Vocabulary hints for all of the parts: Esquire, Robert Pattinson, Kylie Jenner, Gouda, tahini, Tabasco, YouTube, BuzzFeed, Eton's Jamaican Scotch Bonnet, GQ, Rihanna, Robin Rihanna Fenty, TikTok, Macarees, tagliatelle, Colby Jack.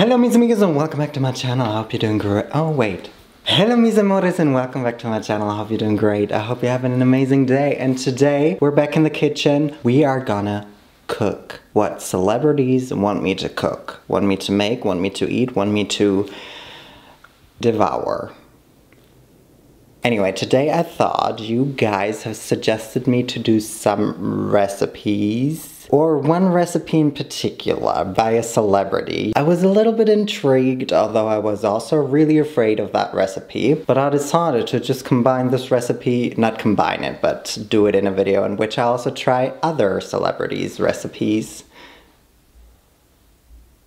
Hello mis amigos and welcome back to my channel. I hope you're doing great. Oh wait. Hello mis amores and welcome back to my channel. I hope you're doing great. I hope you're having an amazing day. And today we're back in the kitchen. We are gonna cook what celebrities want me to cook, want me to make, want me to eat, want me to devour. Anyway, today I thought you guys have suggested me to do some recipes. Or one recipe in particular by a celebrity. I was a little bit intrigued, although I was also really afraid of that recipe, but I decided to just combine this recipe, not combine it, but do it in a video in which I also try other celebrities' recipes.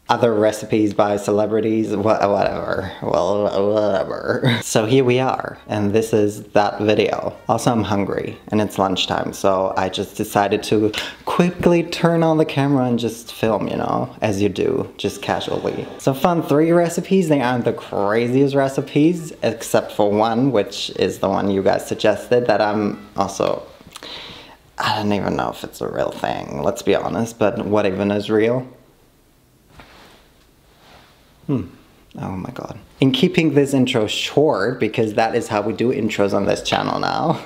Other recipes by celebrities, whatever, well, whatever. So here we are, and this is that video. Also, I'm hungry, and it's lunchtime, so I just decided to quickly turn on the camera and just film, you know, as you do, just casually. So found three recipes. They aren't the craziest recipes, except for one, which is the one you guys suggested that I'm also, I don't even know if it's a real thing, let's be honest, but what even is real? Oh my god. In keeping this intro short, because that is how we do intros on this channel now,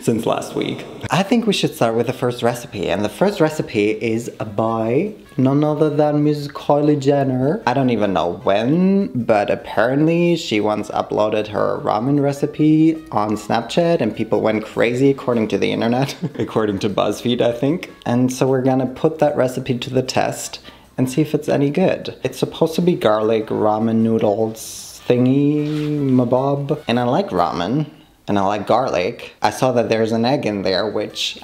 since last week. I think we should start with the first recipe, and the first recipe is by none other than Ms. Kylie Jenner. I don't even know when, but apparently she once uploaded her ramen recipe on Snapchat and people went crazy according to the internet, according to BuzzFeed, I think. And so we're gonna put that recipe to the test and see if it's any good. It's supposed to be garlic ramen noodles thingy mabob. And I like ramen and I like garlic. I saw that there's an egg in there, which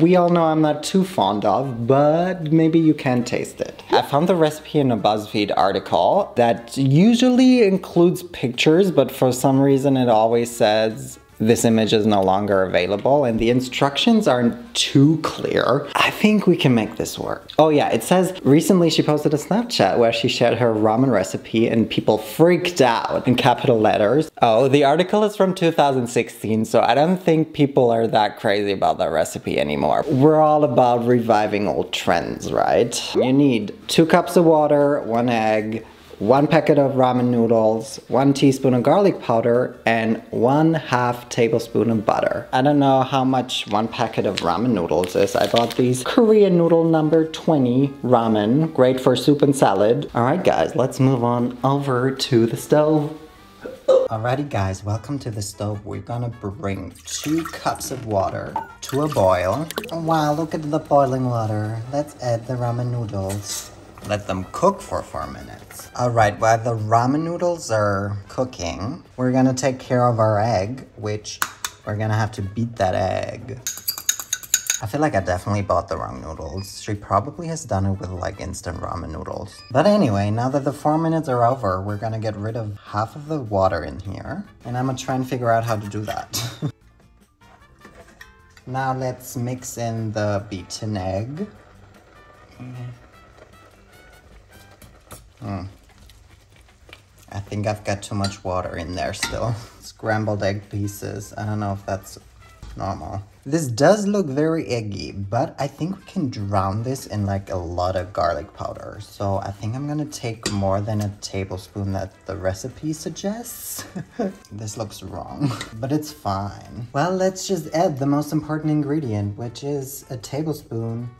we all know I'm not too fond of, but maybe you can taste it. I found the recipe in a BuzzFeed article that usually includes pictures, but for some reason it always says this image is no longer available and the instructions aren't too clear. I think we can make this work. Oh yeah, it says recently she posted a Snapchat where she shared her ramen recipe and people freaked out in capital letters. Oh, the article is from 2016, so I don't think people are that crazy about that recipe anymore. We're all about reviving old trends, right? You need 2 cups of water, 1 egg, 1 packet of ramen noodles, 1 teaspoon of garlic powder, and 1/2 tablespoon of butter. I don't know how much 1 packet of ramen noodles is. I bought these Korean noodle number 20 ramen, great for soup and salad. All right, guys, let's move on over to the stove. Alrighty guys, welcome to the stove. We're gonna bring 2 cups of water to a boil. Wow, look at the boiling water. Let's add the ramen noodles. Let them cook for 4 minutes. All right, while the ramen noodles are cooking, we're gonna take care of our egg, which we're gonna have to beat that egg. I feel like I definitely bought the wrong noodles. She probably has done it with like instant ramen noodles. But anyway, now that the 4 minutes are over, we're gonna get rid of half of the water in here. And I'm gonna try and figure out how to do that. Now let's mix in the beaten egg. I think I've got too much water in there still. Scrambled egg pieces. I don't know if that's normal. This does look very eggy, but I think we can drown this in like a lot of garlic powder. So I think I'm gonna take more than 1 tablespoon that the recipe suggests. This looks wrong, but it's fine. Well, let's just add the most important ingredient, which is a teaspoon,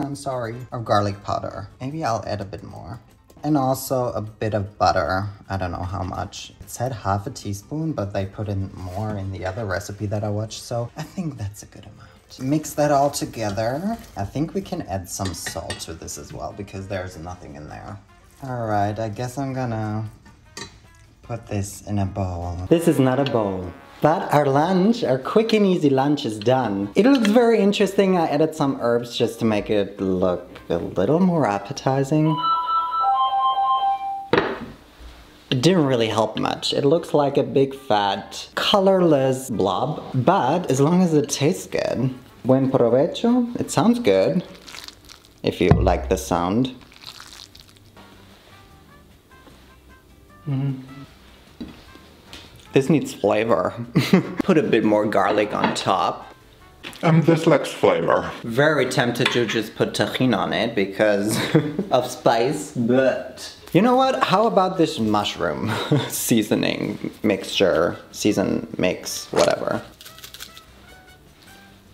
I'm sorry, of garlic powder. Maybe I'll add a bit more. And also a bit of butter. I don't know how much. It said 1/2 teaspoon, but they put in more in the other recipe that I watched, so I think that's a good amount. Mix that all together. I think we can add some salt to this as well because there's nothing in there. All right, I guess I'm gonna put this in a bowl. This is not a bowl. But our lunch, our quick and easy lunch is done. It looks very interesting. I added some herbs just to make it look a little more appetizing. It didn't really help much. It looks like a big fat colorless blob, but as long as it tastes good. Buen provecho. It sounds good if you like the sound. This needs flavor. Put a bit more garlic on top. This lacks flavor. Very tempted to just put tahini on it because of spice, but You know what? How about this mushroom seasoning mixture? Season mix, whatever.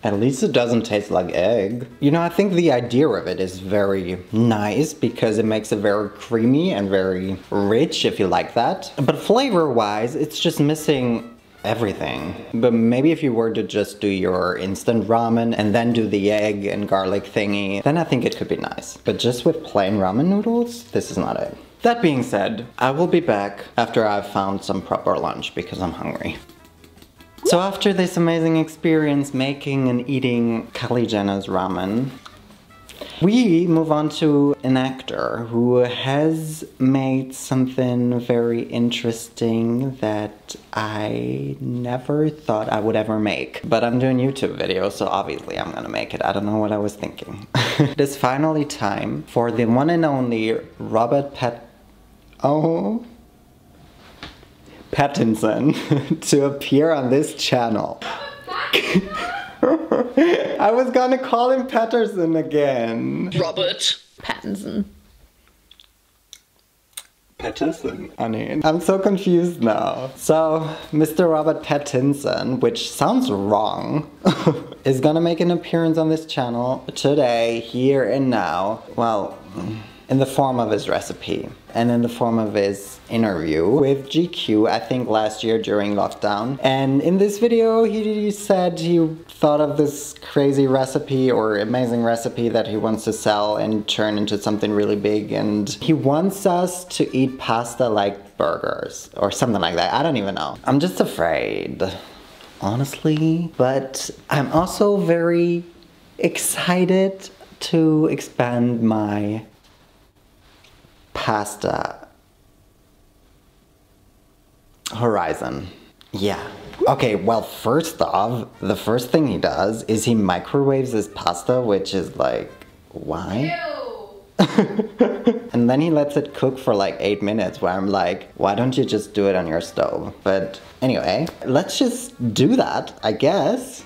At least it doesn't taste like egg. You know, I think the idea of it is very nice because it makes it very creamy and very rich, if you like that. But flavor-wise, it's just missing everything. But maybe if you were to just do your instant ramen and then do the egg and garlic thingy, then I think it could be nice. But just with plain ramen noodles, this is not it. That being said, I will be back after I've found some proper lunch because I'm hungry. So after this amazing experience making and eating Kylie Jenner's ramen, we move on to an actor who has made something very interesting that I never thought I would ever make. But I'm doing YouTube videos, so obviously I'm gonna make it. I don't know what I was thinking. It is finally time for the one and only Robert Pattinson to appear on this channel. I was gonna call him Patterson again. Robert Pattinson. Pattinson? I mean, I'm so confused now. So, Mr. Robert Pattinson, which sounds wrong, is gonna make an appearance on this channel today, here and now. Well, in the form of his recipe and in the form of his interview with GQ, I think last year during lockdown. And in this video, he said he thought of this crazy recipe or amazing recipe that he wants to sell and turn into something really big. And he wants us to eat pasta like burgers or something like that. I don't even know. I'm just afraid, honestly. But I'm also very excited to expand my pasta horizon. Yeah. Okay, well, first off, the first thing he does is he microwaves his pasta, which is like, why? And then he lets it cook for like 8 minutes, where I'm like, why don't you just do it on your stove? But anyway, let's just do that, I guess.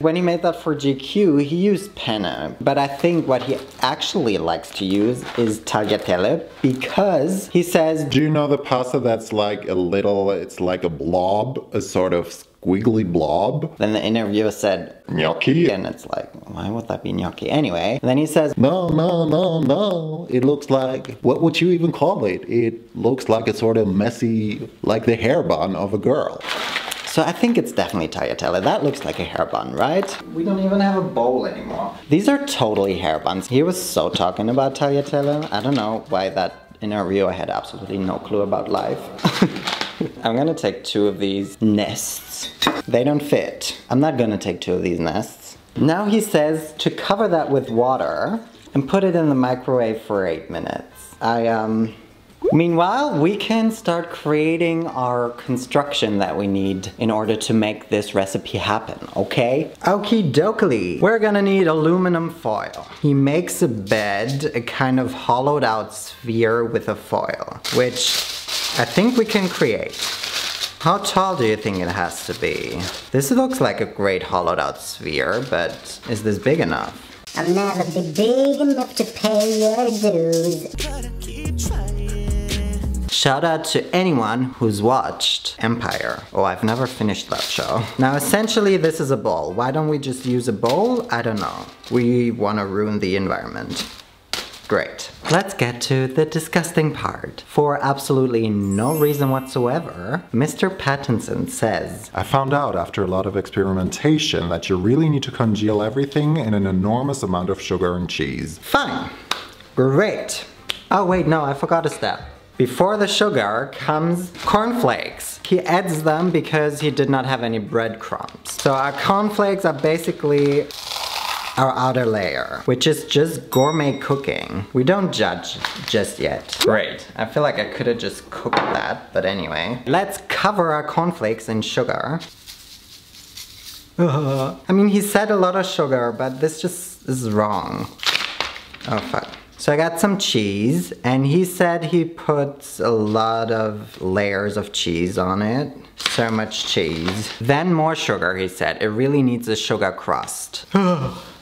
When he made that for GQ, he used penne, but I think what he actually likes to use is tagliatelle, because he says, do you know the pasta that's like a little, it's like a blob, a sort of squiggly blob? Then the interviewer said, gnocchi? And it's like, why would that be gnocchi? Anyway, then he says, no, it looks like, what would you even call it? It looks like a sort of messy, like the hair bun of a girl. So I think it's definitely tagliatelle. That looks like a hair bun, right? We don't even have a bowl anymore. These are totally hair buns. He was so talking about tagliatelle. I don't know why that interviewer had absolutely no clue about life. I'm gonna take two of these nests. They don't fit. I'm not gonna take two of these nests. Now he says to cover that with water and put it in the microwave for 8 minutes. Meanwhile, we can start creating our construction that we need in order to make this recipe happen, okay? Okie dokie. We're gonna need aluminum foil. He makes a bed, a kind of hollowed out sphere with a foil, which I think we can create. How tall do you think it has to be? This looks like a great hollowed out sphere, but is this big enough? I'll never be big enough to pay your dues. Shout out to anyone who's watched Empire. Oh, I've never finished that show. Now, essentially, this is a bowl. Why don't we just use a bowl? I don't know. We want to ruin the environment. Great. Let's get to the disgusting part. For absolutely no reason whatsoever, Mr. Pattinson says, I found out after a lot of experimentation that you really need to congeal everything in an enormous amount of sugar and cheese. Fine. Great. Oh, wait, no, I forgot a step. Before the sugar comes cornflakes. He adds them because he did not have any breadcrumbs. So our cornflakes are basically our outer layer, which is just gourmet cooking. We don't judge just yet. Great. I feel like I could have just cooked that, but anyway. Let's cover our cornflakes in sugar. I mean, he said a lot of sugar, but this just is wrong. Oh, fuck. So I got some cheese, and he said he puts a lot of layers of cheese on it. So much cheese. Then more sugar, he said. It really needs a sugar crust.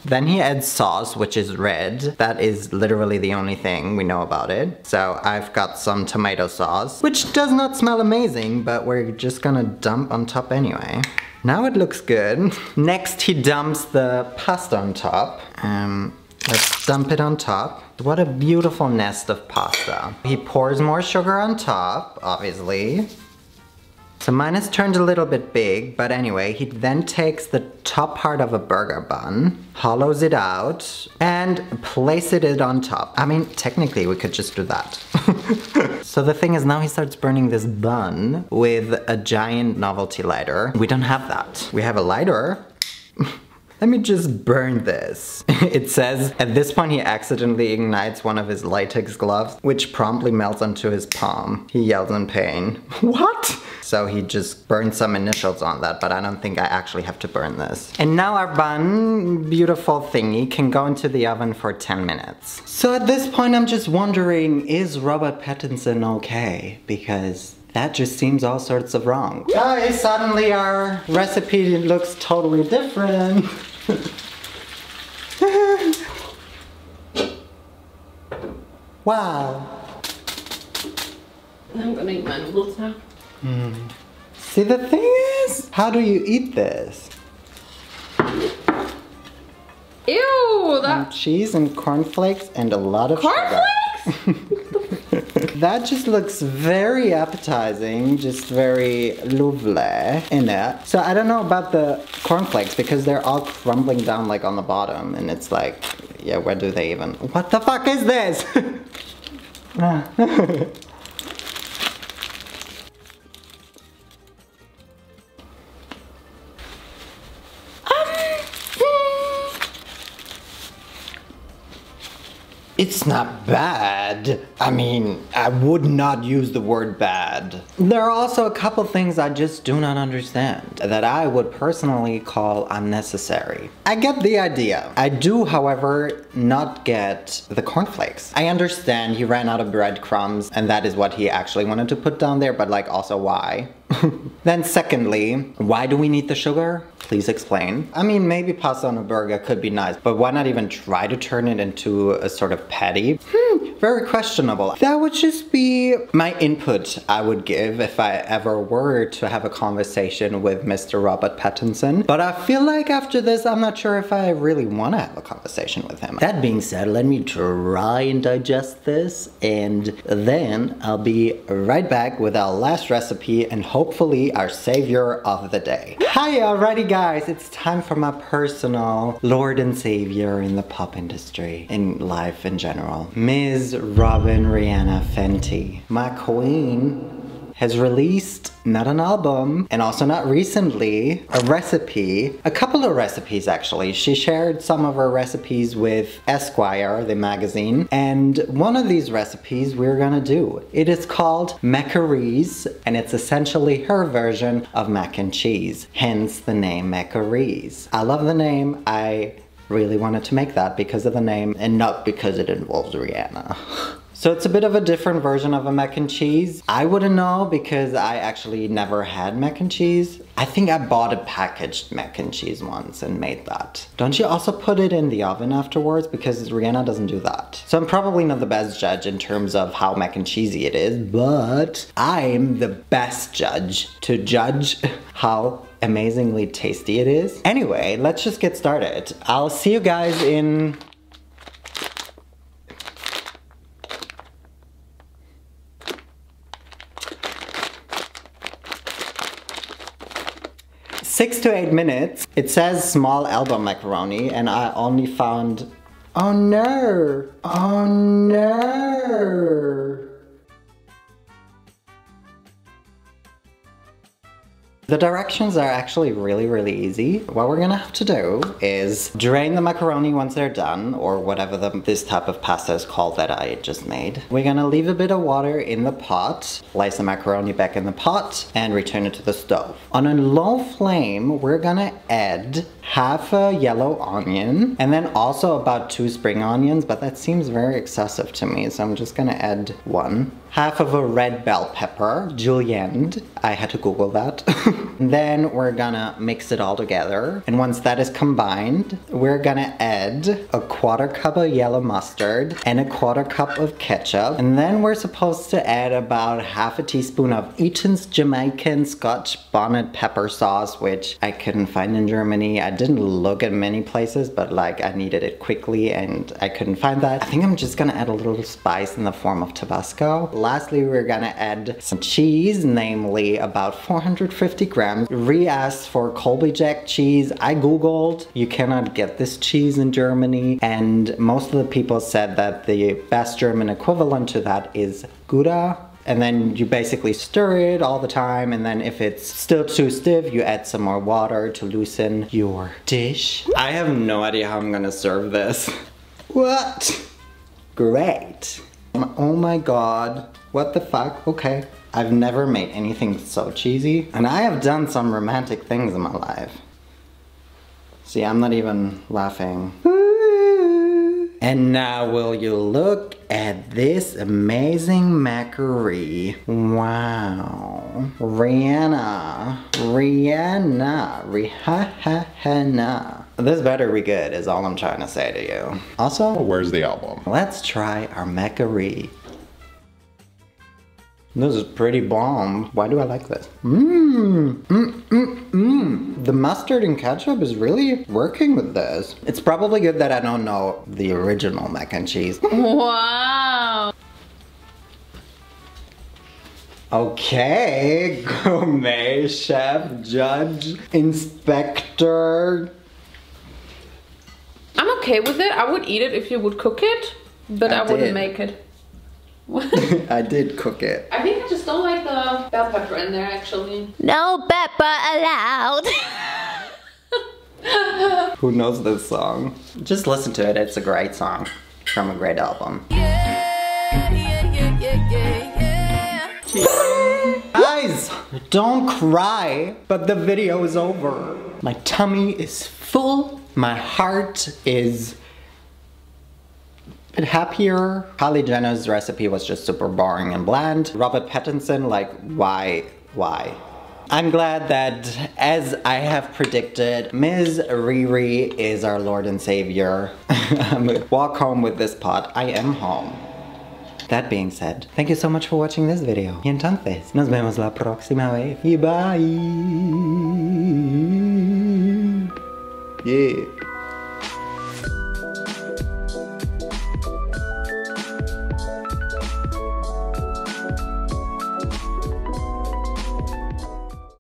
Then he adds sauce, which is red. That is literally the only thing we know about it. So I've got some tomato sauce, which does not smell amazing, but we're just gonna dump on top anyway. Now it looks good. Next, he dumps the pasta on top. Let's dump it on top. What a beautiful nest of pasta. He pours more sugar on top, obviously. So mine has turned a little bit big, but anyway, he then takes the top part of a burger bun, hollows it out, and places it on top. I mean, technically, we could just do that. So the thing is, now he starts burning this bun with a giant novelty lighter. We don't have that. We have a lighter. Let me just burn this. It says, at this point he accidentally ignites one of his latex gloves, which promptly melts onto his palm. He yells in pain. What? So he just burned some initials on that, but I don't think I actually have to burn this. And now our bun, beautiful thingy, can go into the oven for 10 minutes. So at this point I'm just wondering, is Robert Pattinson okay? Because that just seems all sorts of wrong. Guys, suddenly our recipe looks totally different. Wow. I'm gonna eat my noodles now. Mm. See, the thing is, how do you eat this? Ew, that... And cheese and cornflakes and a lot of cornflakes? That just looks very appetizing, just very lovely in it. So I don't know about the cornflakes because they're all crumbling down like on the bottom and it's like, yeah, where do they even... What the fuck is this? It's not bad. I mean, I would not use the word bad. There are also a couple things I just do not understand that I would personally call unnecessary. I get the idea. I do, however, not get the cornflakes. I understand he ran out of breadcrumbs and that is what he actually wanted to put down there, but like also why? Then secondly, why do we need the sugar? Please explain. I mean, maybe pasta on a burger could be nice, but why not even try to turn it into a sort of patty? Very questionable. That would just be my input I would give if I ever were to have a conversation with Mr. Robert Pattinson. But I feel like after this, I'm not sure if I really want to have a conversation with him. That being said, let me try and digest this, and then I'll be right back with our last recipe and hopefully our savior of the day. Hi, alrighty guys, it's time for my personal lord and savior in the pop industry, in life in general. Ms. Robin Rihanna Fenty, my queen, has released not an album and also not recently a recipe, a couple of recipes actually. She shared some of her recipes with Esquire, the magazine, and one of these recipes we're gonna do. It is called Macarees and it's essentially her version of mac and cheese, hence the name Macarees. I love the name. I really wanted to make that because of the name and not because it involves Rihanna. So it's a bit of a different version of a mac and cheese. I wouldn't know because I actually never had mac and cheese. I think I bought a packaged mac and cheese once and made that. Don't you also put it in the oven afterwards? Because Rihanna doesn't do that. So I'm probably not the best judge in terms of how mac and cheesy it is, but I'm the best judge to judge how amazingly tasty it is. Anyway, let's just get started. I'll see you guys in... six to 8 minutes. It says small elbow macaroni and I only found, oh no, oh no. The directions are actually really, really easy. What we're gonna have to do is drain the macaroni once they're done or whatever this type of pasta is called that I just made. We're gonna leave a bit of water in the pot, place the macaroni back in the pot and return it to the stove. On a low flame, we're gonna add half a yellow onion and then also about 2 spring onions, but that seems very excessive to me, so I'm just gonna add one. Half of a red bell pepper, julienne. I had to Google that. Then we're gonna mix it all together. And once that is combined, we're gonna add a quarter cup of yellow mustard and a quarter cup of ketchup. And then we're supposed to add about half a teaspoon of Eton's Jamaican Scotch Bonnet pepper sauce, which I couldn't find in Germany. I didn't look at many places, but like I needed it quickly and I couldn't find that. I think I'm just gonna add a little spice in the form of Tabasco. Lastly, we're gonna add some cheese, namely about 450 grams. Rhi asked for Colby Jack cheese. I googled. You cannot get this cheese in Germany, and most of the people said that the best German equivalent to that is Gouda. And then you basically stir it all the time, and then if it's still too stiff, you add some more water to loosen your dish. I have no idea how I'm gonna serve this. What? Great. Oh my god. What the fuck? Okay. I've never made anything so cheesy, and I have done some romantic things in my life. See, I'm not even laughing. And now will you look at this amazing macaree. Wow. Rihanna. This better be good is all I'm trying to say to you. Also, where's the album? Let's try our macaree. This is pretty bomb. Why do I like this? The mustard and ketchup is really working with this. It's probably good that I don't know the original mac and cheese. Wow. Okay, gourmet chef, judge, inspector. I'm okay with it. I would eat it if you would cook it, but I wouldn't make it. I did cook it. I think I just don't like the bell pepper in there, actually. No pepper allowed. Who knows this song? Just listen to it. It's a great song from a great album. Guys, don't cry, but the video is over. My tummy is full. My heart is bit happier. Kylie Jenner's recipe was just super boring and bland. Robert Pattinson, like, why? I'm glad that, as I have predicted, Ms. Riri is our Lord and Savior. I'm gonna walk home with this pot. I am home. That being said, thank you so much for watching this video. Y entonces, nos vemos la próxima vez. Bye. Yeah.